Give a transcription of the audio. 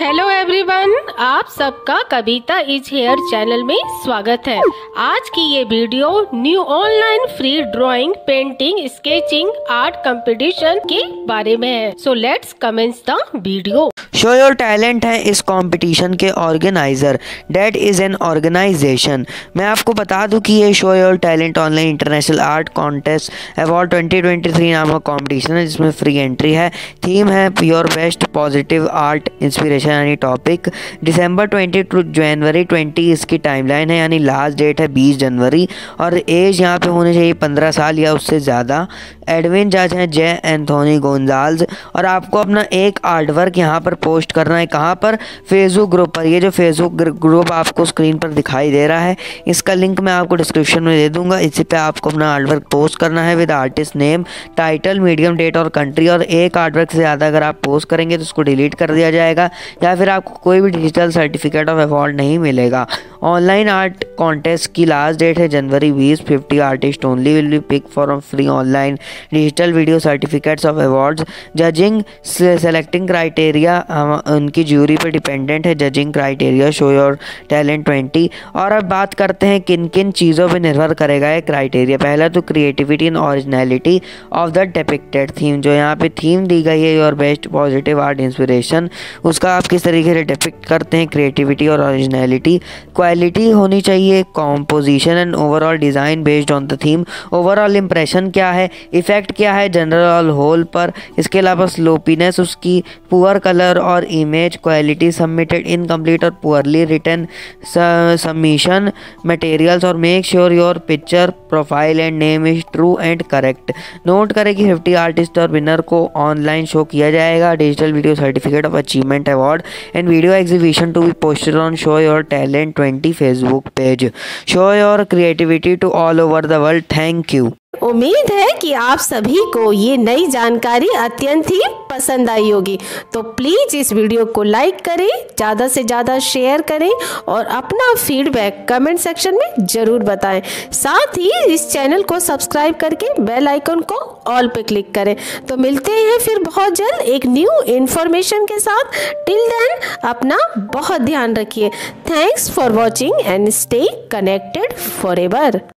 Hello everyone, आप सबका कविता is here channel में स्वागत है। आज की ये video new online free drawing, painting, sketching, art competition के बारे में है। So let's commence the video. Show your talent है इस कंपटीशन के organiser. That is an organisation. मैं आपको बता दूं कि ये show your talent online international art contest award 2023 नामक कॉम्पिटिशन है जिसमें फ्री एंट्री है। थीम है your best positive art inspiration यानी टॉपिक। दिसंबर 20 टू जनवरी 20 इसकी टाइमलाइन है, यानी लास्ट डेट है 20 जनवरी। और एज यहाँ पे होनी चाहिए 15 साल या उससे ज़्यादा। एडमिन जज हैं जय एंथोनी गोंजाल्स। और आपको अपना एक आर्ट वर्क यहाँ पर पोस्ट करना है। कहाँ पर? फेसबुक ग्रुप पर। ये जो फेसबुक ग्रुप आपको स्क्रीन पर दिखाई दे रहा है, इसका लिंक मैं आपको डिस्क्रिप्शन में दे दूंगा। इसी पे आपको अपना आर्ट वर्क पोस्ट करना है with artist name, title, medium, date और कंट्री। और एक आर्ट वर्क से ज़्यादा अगर आप पोस्ट करेंगे तो उसको डिलीट कर दिया जाएगा या फिर आपको कोई भी डिजिटल सर्टिफिकेट ऑफ अवॉर्ड नहीं मिलेगा। ऑनलाइन आर्ट कॉन्टेस्ट की लास्ट डेट है जनवरी 20। 50 artist only will be pick for free online digital video certificates of awards. Judging selecting criteria उनकी ज्यूरी पर डिपेंडेंट है। Judging criteria show your talent 20। और अब बात करते हैं किन किन चीज़ों पर निर्भर करेगा ये क्राइटेरिया। पहला तो creativity and originality of the depicted theme. जो यहाँ पे थीम दी गई है your best positive art inspiration, उसका आप किस तरीके से डिपिक्ट करते हैं, क्रिएटिविटी और ओरिजिनलिटी। क्वालिटी होनी चाहिए, composition and overall design based on the theme. Overall impression क्या है, इफेक्ट क्या है जनरल होल पर। इसके अलावा स्लोपीनेस, उसकी पुअर कलर और इमेज क्वालिटी। सबमिटेड इनकम्प्लीट और पुअरली रिटन सबमिशन। मटेरियल्स और make sure your picture profile and name is true and correct. Note करें कि 50 आर्टिस्ट और विनर को ऑनलाइन शो किया जाएगा। Digital video certificate of achievement award and video exhibition to be posted on show your talent 20 Facebook page. Show your creativity to all over the world. Thank you. उम्मीद है कि आप सभी को ये नई जानकारी अत्यंत ही पसंद आई होगी। तो प्लीज़ इस वीडियो को लाइक करें, ज़्यादा से ज़्यादा शेयर करें और अपना फीडबैक कमेंट सेक्शन में ज़रूर बताएं। साथ ही इस चैनल को सब्सक्राइब करके बेल आइकन को ऑल पे क्लिक करें। तो मिलते हैं फिर बहुत जल्द एक न्यू इन्फॉर्मेशन के साथ। टिल देन अपना बहुत ध्यान रखिए। Thanks for watching and stay connected for ever.